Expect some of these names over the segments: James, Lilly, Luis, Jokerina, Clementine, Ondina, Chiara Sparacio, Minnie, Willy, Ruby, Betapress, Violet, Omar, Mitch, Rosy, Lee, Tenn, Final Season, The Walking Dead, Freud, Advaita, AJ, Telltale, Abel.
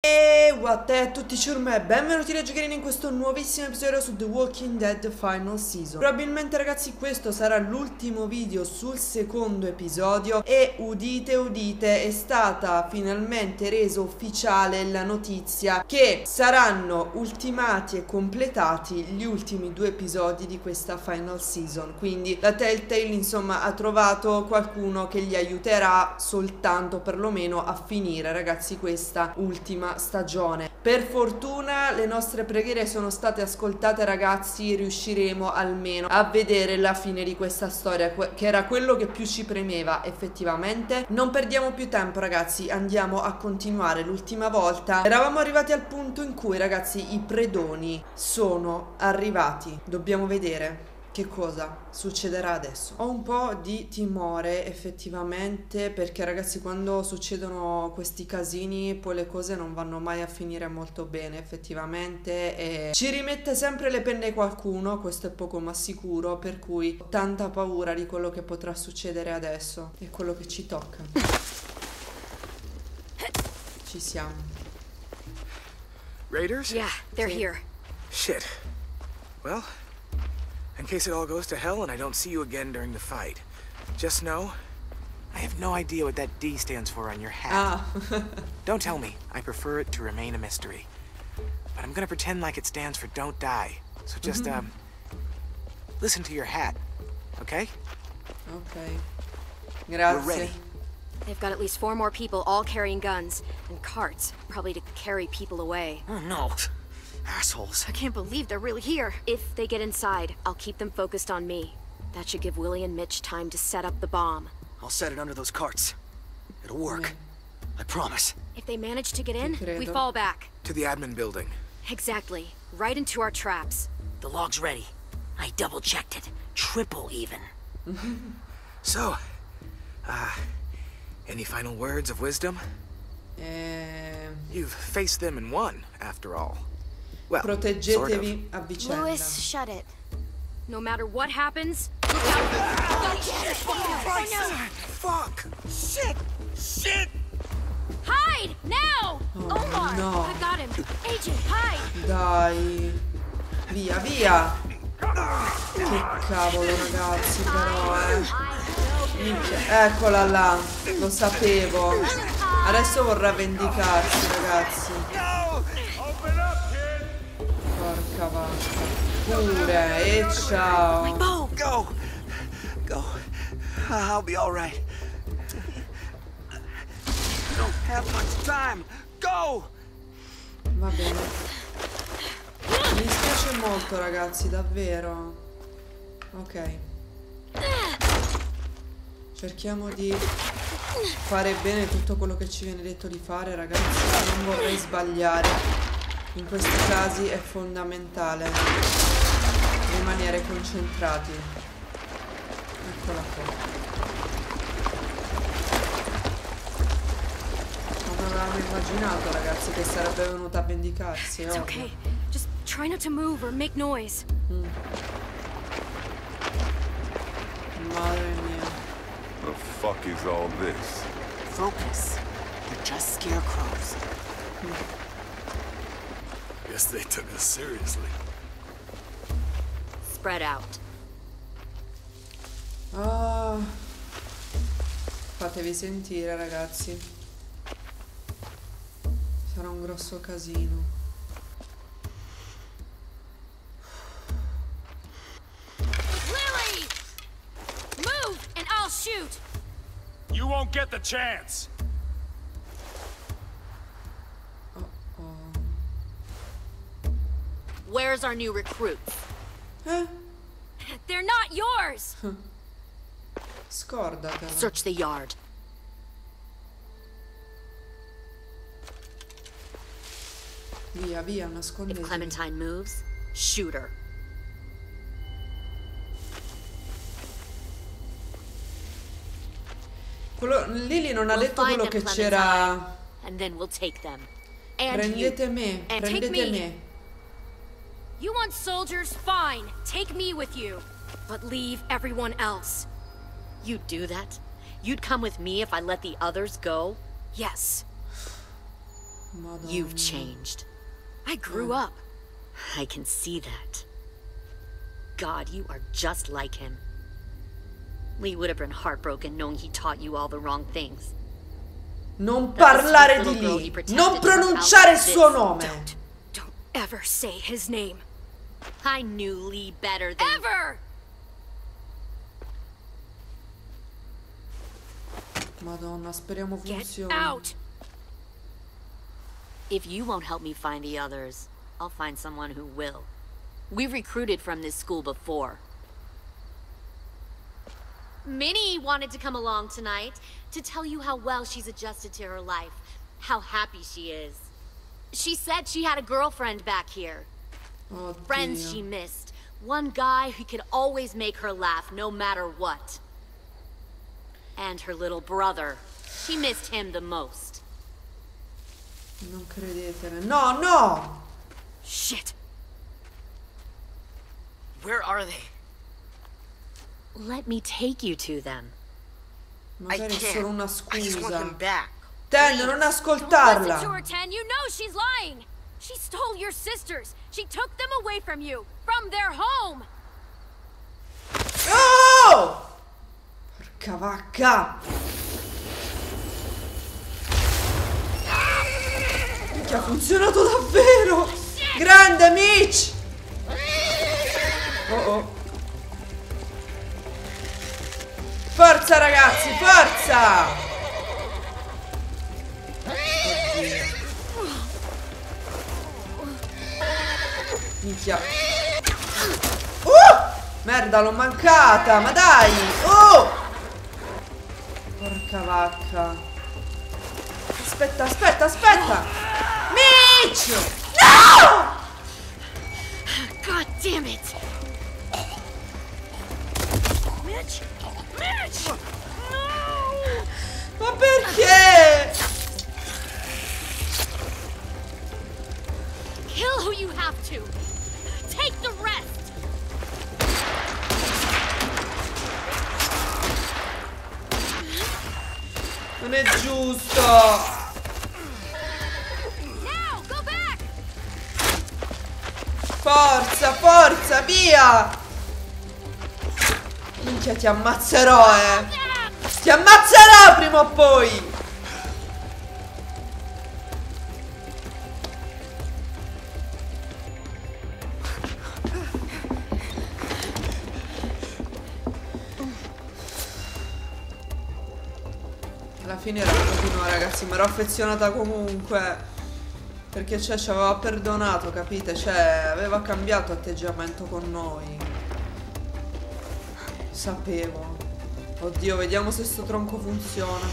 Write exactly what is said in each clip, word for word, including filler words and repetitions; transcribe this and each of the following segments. E what è a tutti ciurme e benvenuti a Jokerina in questo nuovissimo episodio su The Walking Dead Final Season. Probabilmente ragazzi questo sarà l'ultimo video sul secondo episodio e udite udite, è stata finalmente resa ufficiale la notizia che saranno ultimati e completati gli ultimi due episodi di questa Final Season. Quindi la Telltale insomma ha trovato qualcuno che gli aiuterà soltanto perlomeno a finire ragazzi questa ultima stagione. Per fortuna le nostre preghiere sono state ascoltate ragazzi, riusciremo almeno a vedere la fine di questa storia che era quello che più ci premeva effettivamente. Non perdiamo più tempo ragazzi, andiamo a continuare. L'ultima volta eravamo arrivati al punto in cui ragazzi i predoni sono arrivati, dobbiamo vedere che cosa succederà adesso. Ho un po' di timore effettivamente perché ragazzi quando succedono questi casini poi le cose non vanno mai a finire molto bene effettivamente e ci rimette sempre le penne qualcuno, questo è poco ma sicuro, per cui ho tanta paura di quello che potrà succedere adesso e quello che ci tocca. Ci siamo. Raiders? Yeah, they're here. Shit. Well, in case it all goes to hell and I don't see you again during the fight, just know I have no idea what that D stands for on your hat. Oh. Don't tell me. I prefer it to remain a mystery. But I'm gonna pretend like it stands for don't die. So just mm-hmm. um, listen to your hat, okay? Okay. Grazie. We're ready. They've got at least four more people, all carrying guns and carts, probably to carry people away. Oh no. Assholes. I can't believe they're really here. If they get inside, I'll keep them focused on me. That should give Willy and Mitch time to set up the bomb. I'll set it under those carts. It'll work. I promise. If they manage to get in, we fall back. To the admin building. Exactly. Right into our traps. The log's ready. I double-checked it. Triple even. So, uh, any final words of wisdom? Um... You've faced them and won, after all. Well, proteggetevi a vicenda. Luis, shut it. No matter what happens, look out. Fuck. Shit. Shit. Hide now. Omar. No. I got him. A J, hide. Dai. Via, via. Che cavolo, ragazzi, però, eh. Eccola là. Lo sapevo. Adesso vorrà vendicarsi, ragazzi. Pure, e ciao. Go, go, go. I'll be all right. I don't have much time. Go. Va bene. Mi dispiace molto, ragazzi, davvero. Ok. Cerchiamo di fare bene tutto quello che ci viene detto di fare, ragazzi. Non vorrei sbagliare. In questi casi è fondamentale rimanere concentrati. Eccola qua. Non avevamo immaginato, ragazzi, che sarebbe venuta a vendicarsi. È ok. Just try not to move or make noise. Mm. Madre mia. The fuck is all this? Focus. They're just scarecrows. Mm. Guess they took us seriously. Spread out. Oh. Fatevi sentire, ragazzi. Sarà un grosso casino. Lily! Move and I'll shoot. You won't get the chance. Where's our new recruit? Huh? They're not yours. Scordatela. Search the yard. Via, via, nascondetevi. If Clementine moves, shoot her. Quello, Lilly non ha detto quello che c'era. And then we'll take them. And prendete me, prendete me. You want soldiers? Fine. Take me with you. But leave everyone else. You'd do that? You'd come with me if I let the others go? Yes. Madonna. You've changed. I grew mm. up. I can see that. God, you are just like him. Lee would have been heartbroken knowing he taught you all the wrong things. Non parlare di Lee. Non pronunciare il suo nome. Don't, don't ever say his name. I knew Lee better than ever. Madonna, speriamo funzioni. Get out. If you won't help me find the others, I'll find someone who will. We've recruited from this school before. Minnie wanted to come along tonight to tell you how well she's adjusted to her life, how happy she is. She said she had a girlfriend back here. Oh, friends she missed. One guy who could always make her laugh no matter what. And her little brother. She missed him the most. Non credetene. No, no! Shit. Where are they? Let me take you to them. I can't. I just want them back. Tenn, non ascoltarla. Don't listen to her, Tenn. You know she's lying. She stole your sisters. She took them away from you, from their home. Oh! Porca vacca! Che ha funzionato davvero! Grande, Mitch! Oh oh! Forza ragazzi, forza! Minchia. Uh! Merda, l'ho mancata, ma dai! Oh! Porca vacca. Aspetta, aspetta, aspetta! Mitch! No! God damn it! Mitch? Mitch! No! Ma perché? Kill who you have to. Take the rest. Non è giusto. Now, go back. Forza, forza, via! Minchia, ti ammazzerò, eh. Ti ammazzerò prima o poi. Alla fine era così, no, ragazzi. Mi ero affezionata comunque. Perché, cioè, ci aveva perdonato, capite? Cioè, aveva cambiato atteggiamento con noi. Sapevo. Oddio, vediamo se sto tronco funziona.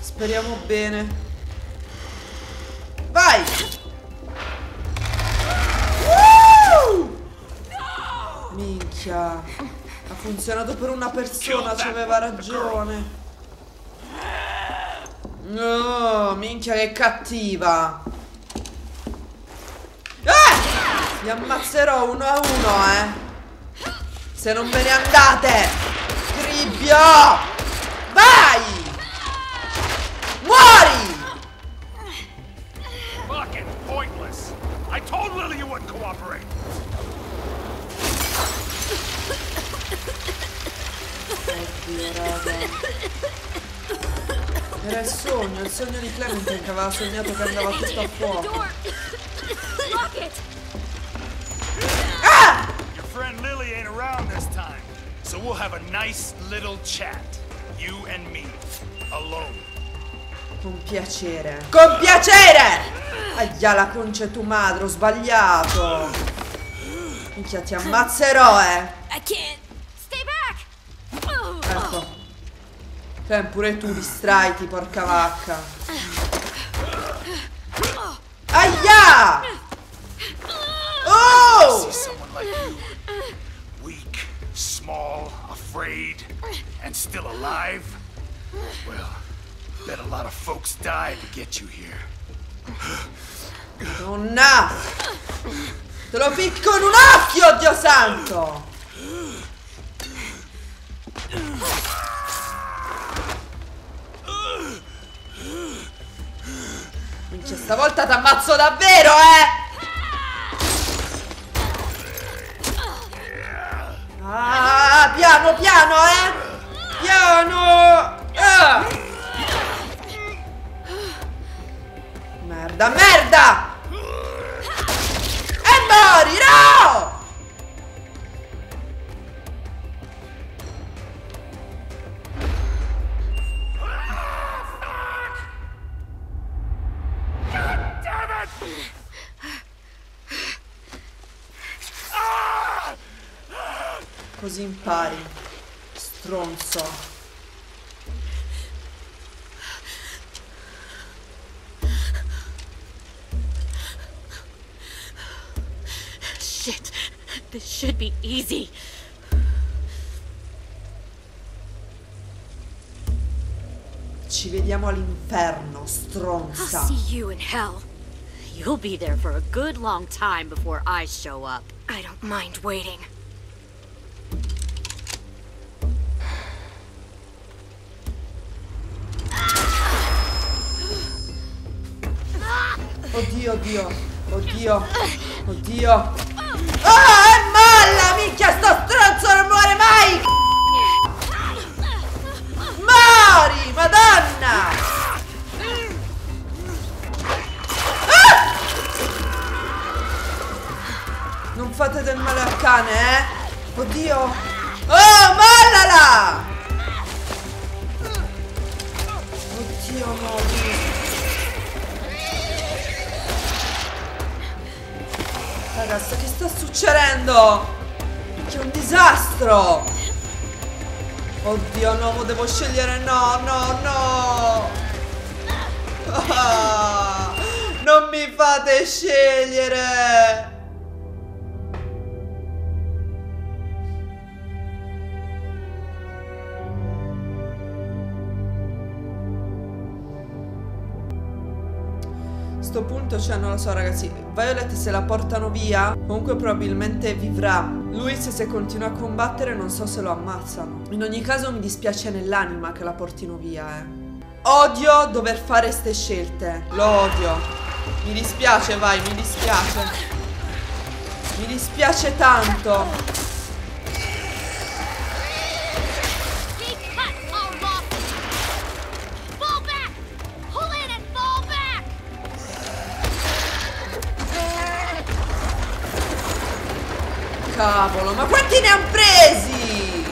Speriamo bene. Vai! Woo! Minchia. Ha funzionato per una persona, ci aveva ragione. No, minchia che cattiva. Ah! Vi ammazzerò uno a uno, eh. Se non ve ne andate, cribbio! Vai! Muori! Fucking pointless. I told Lilly you wouldn't cooperate. Oddio, raga. Era il sogno, il sogno di Clementine che aveva sognato che andava tutto a fuoco. Ah! Friend Lilly ain't around this time, so we'll have a nice little chat, you and me, alone. Con piacere. Con piacere! Aia la concia tu madre, ho sbagliato. Minchia, ti ammazzerò, eh. I can't. Stay back. Ecco. Clem, pure tu distraiti, porca vacca. Aia! Oh! Weak, small, afraid, and still alive? Well, bet a lot of folks died to get you here. Donna! Te lo picco in un occhio, Dio santo! Cioè, stavolta t'ammazzo davvero, eh! Ah, piano, piano, eh! Piano! Ah! Merda, merda! E morirò! Così impari, stronzo. Shit, this should be easy. Ci vediamo all'inferno, stronza. I'll see you in hell. You'll be there for a good long time before I show up. I don't mind waiting. Oddio, oddio, oddio, oddio. Ah, è molla, minchia, sto stronzo non muore mai. Mori, madonna. Ah! Non fate del male al cane, eh. Oddio. Oh, mollala. Oddio, mori. Ragazza, che sta succedendo? Che è un disastro! Oddio, no, devo scegliere, no, no, no! Ah, non mi fate scegliere! Sto punto, cioè non lo so ragazzi, Violet se la portano via comunque probabilmente vivrà. Luis se continua a combattere non so se lo ammazzano. In ogni caso mi dispiace nell'anima che la portino via, eh. Odio dover fare ste scelte, lo odio. Mi dispiace, vai, mi dispiace. Mi dispiace tanto. Cavolo, ma quanti ne han presi?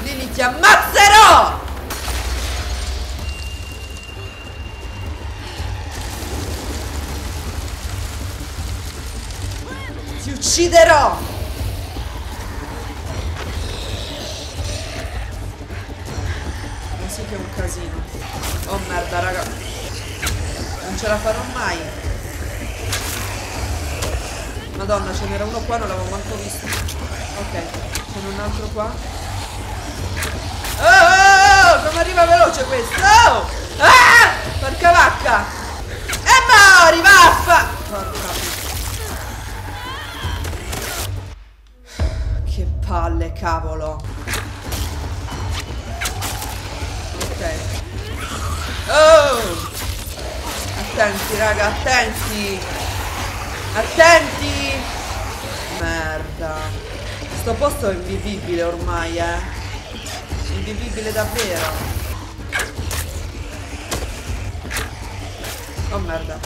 Lilly, ti ammazzerò! Ti ucciderò! Ma sì che è un casino. Oh merda, raga. Non ce la farò mai. Madonna, ce n'era uno qua, non l'avevo manco visto. Ok, ce n'è un altro qua. Oh, oh, oh, come arriva veloce questo! Oh! Ah! Porca vacca! E mori, vaffa! Porca. Che palle, cavolo! Ok. Oh! Attenti, raga, attenti! Attenti! Merda. Sto posto è invivibile ormai, eh. Invivibile davvero. Oh merda.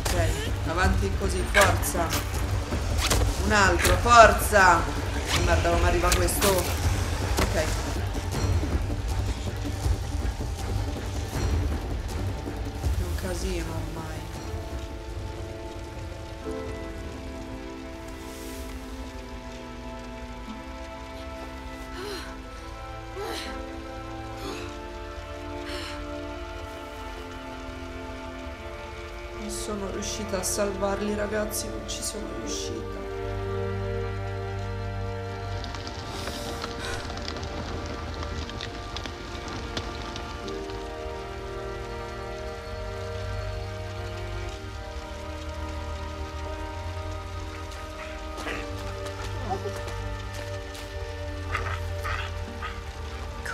Ok, avanti così, forza. Un altro, forza. Oh merda, come arriva questo? Ok. Ormai non sono riuscita a salvarli, ragazzi, non ci sono riuscita.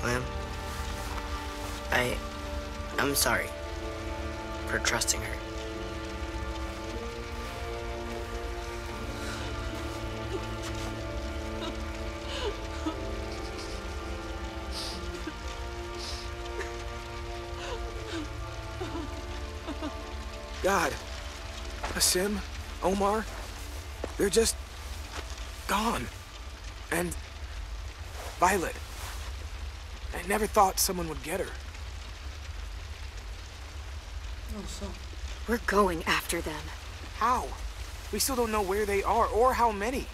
Clem. I... I'm sorry for trusting her. God, Asim, Omar, they're just gone. And Violet, I never thought someone would get her. Oh, so we're going after them. How? We still don't know where they are or how many.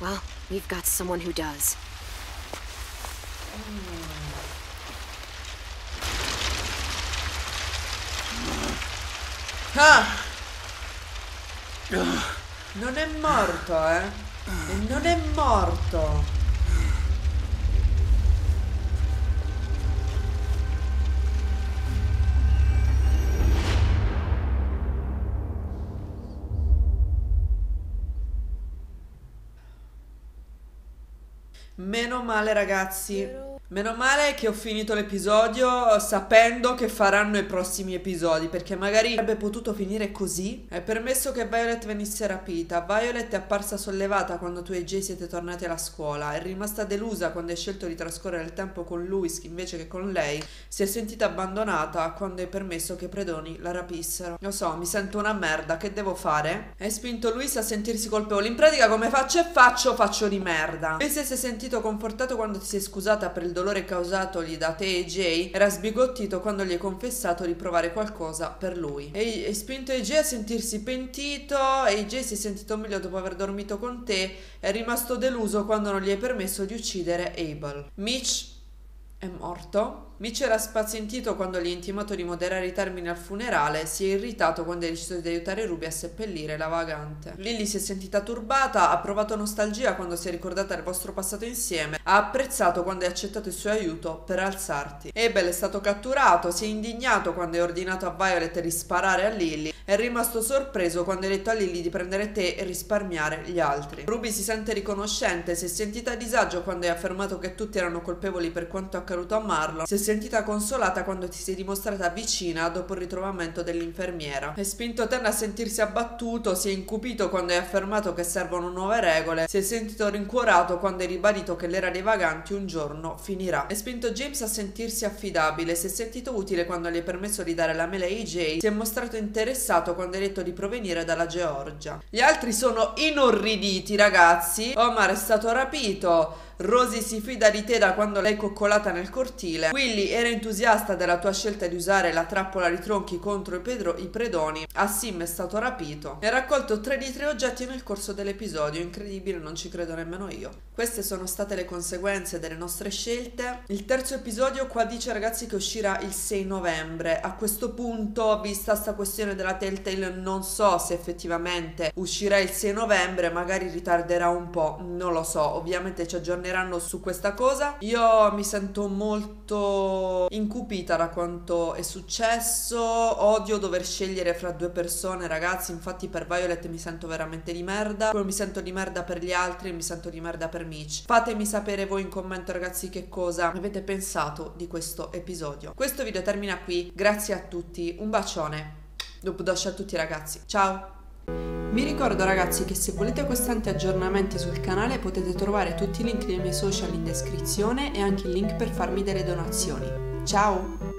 Well, we've got someone who does. Mm. Ah. Non è morto, eh? E non è morto. Meno male, ragazzi. Meno male che ho finito l'episodio sapendo che faranno i prossimi episodi, perché magari avrebbe potuto finire così. È permesso che Violet venisse rapita. Violet è apparsa sollevata quando tu e A J siete tornati alla scuola. È rimasta delusa quando hai scelto di trascorrere il tempo con Luis invece che con lei. Si è sentita abbandonata quando hai permesso che Predoni la rapissero. Lo so, mi sento una merda, che devo fare? Hai spinto Luis a sentirsi colpevole. In pratica, come faccio e faccio, faccio di merda. Luis si è sentito confortato quando ti sei scusata per il dolore causatogli da te e Jay. Era sbigottito quando gli hai confessato di provare qualcosa per lui. E hai spinto A J a sentirsi pentito. E Jay si è sentito meglio dopo aver dormito con te. È rimasto deluso quando non gli hai permesso di uccidere Abel. Mitch è morto. Mitch era spazientito quando gli hai intimato di moderare i termini al funerale. Si è irritato quando hai deciso di aiutare Ruby a seppellire la vagante. Lilly si è sentita turbata. Ha provato nostalgia quando si è ricordata del vostro passato insieme. Ha apprezzato quando hai accettato il suo aiuto per alzarti. Abel è stato catturato. Si è indignato quando hai ordinato a Violet di sparare a Lilly. È rimasto sorpreso quando hai detto a Lilly di prendere te e risparmiare gli altri. Ruby si sente riconoscente. Si è sentita a disagio quando hai affermato che tutti erano colpevoli per quanto accaduto a Marlon. Si è sentita consolata quando ti sei dimostrata vicina dopo il ritrovamento dell'infermiera. Hai spinto Tenn a sentirsi abbattuto. Si è incupito quando hai affermato che servono nuove regole. Si è sentito rincuorato quando hai ribadito che l'era dei vaganti un giorno finirà. Hai spinto James a sentirsi affidabile. Si è sentito utile quando gli hai permesso di dare la mela a A J. Si è mostrato interessato quando hai detto di provenire dalla Georgia. Gli altri sono inorriditi, ragazzi. Omar è stato rapito. Rosy si fida di te da quando l'hai coccolata nel cortile. Willy era entusiasta della tua scelta di usare la trappola di tronchi contro i, i predoni. Asim è stato rapito. E ha raccolto tre di tre oggetti nel corso dell'episodio. Incredibile, non ci credo nemmeno io. Queste sono state le conseguenze delle nostre scelte. Il terzo episodio qua dice, ragazzi, che uscirà il sei novembre. A questo punto, vista sta questione della Telltale, non so se effettivamente uscirà il sei novembre. Magari ritarderà un po', non lo so. Ovviamente ci aggiorniamo su questa cosa. Io mi sento molto incupita da quanto è successo. Odio dover scegliere fra due persone, ragazzi. Infatti per Violet mi sento veramente di merda, poi mi sento di merda per gli altri e mi sento di merda per Mitch. Fatemi sapere voi in commento, ragazzi, che cosa avete pensato di questo episodio. Questo video termina qui. Grazie a tutti, un bacione a tutti, ragazzi, ciao. Vi ricordo, ragazzi, che se volete costanti aggiornamenti sul canale potete trovare tutti i link dei miei social in descrizione e anche il link per farmi delle donazioni. Ciao!